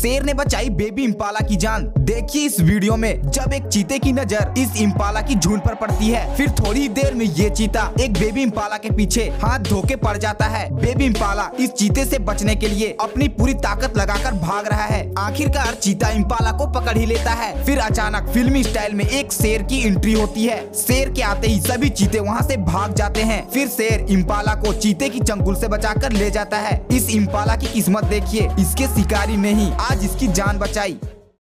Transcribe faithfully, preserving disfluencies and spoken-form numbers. शेर ने बचाई बेबी इम्पाला की जान। देखिए इस वीडियो में जब एक चीते की नजर इस इम्पाला की झुंड पर पड़ती है, फिर थोड़ी देर में ये चीता एक बेबी इम्पाला के पीछे हाथ धोके पड़ जाता है। बेबी इम्पाला इस चीते से बचने के लिए अपनी पूरी ताकत लगाकर भाग रहा है। आखिरकार चीता इम्पाला को पकड़ ही लेता है। फिर अचानक फिल्मी स्टाइल में एक शेर की एंट्री होती है। शेर के आते ही सभी चीते वहाँ से भाग जाते हैं। फिर शेर इम्पाला को चीते की चंगुल से बचाकर ले जाता है। इस इम्पाला की किस्मत देखिए, इसके शिकारी ने ही आज इसकी जान बचाई।